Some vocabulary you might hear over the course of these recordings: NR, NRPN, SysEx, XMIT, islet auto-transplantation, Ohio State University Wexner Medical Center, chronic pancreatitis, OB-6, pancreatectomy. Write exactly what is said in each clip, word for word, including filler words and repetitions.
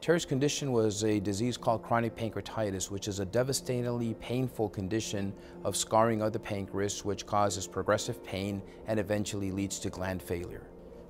Terry's condition was a disease called chronic pancreatitis, which is a devastatingly painful condition of scarring of the pancreas, which causes progressive pain and eventually leads to gland failure.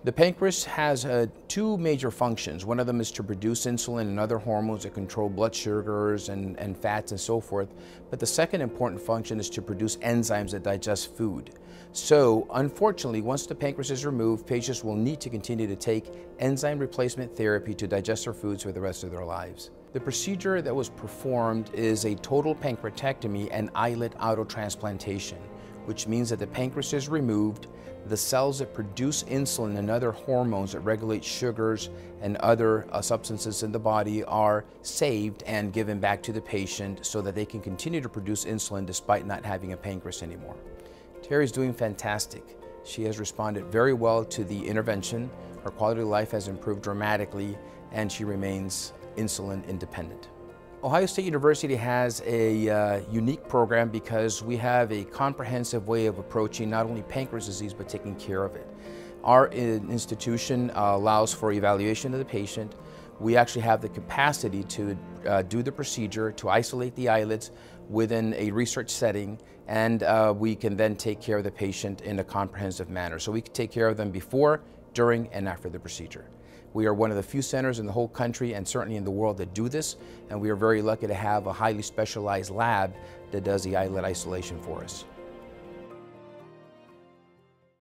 The pancreas has uh, two major functions. One of them is to produce insulin and other hormones that control blood sugars and, and fats and so forth. But the second important function is to produce enzymes that digest food. So unfortunately, once the pancreas is removed, patients will need to continue to take enzyme replacement therapy to digest their foods for the rest of their lives. The procedure that was performed is a total pancreatectomy and islet auto-transplantation, which means that the pancreas is removed, the cells that produce insulin and other hormones that regulate sugars and other uh, substances in the body are saved and given back to the patient so that they can continue to produce insulin despite not having a pancreas anymore. Terry's doing fantastic. She has responded very well to the intervention, her quality of life has improved dramatically, and she remains insulin independent. Ohio State University has a uh, unique program because we have a comprehensive way of approaching not only pancreas disease but taking care of it. Our institution uh, allows for evaluation of the patient. We actually have the capacity to uh, do the procedure, to isolate the islets within a research setting, and uh, we can then take care of the patient in a comprehensive manner. So we can take care of them before, during, and after the procedure. We are one of the few centers in the whole country and certainly in the world that do this, and we are very lucky to have a highly specialized lab that does the islet isolation for us.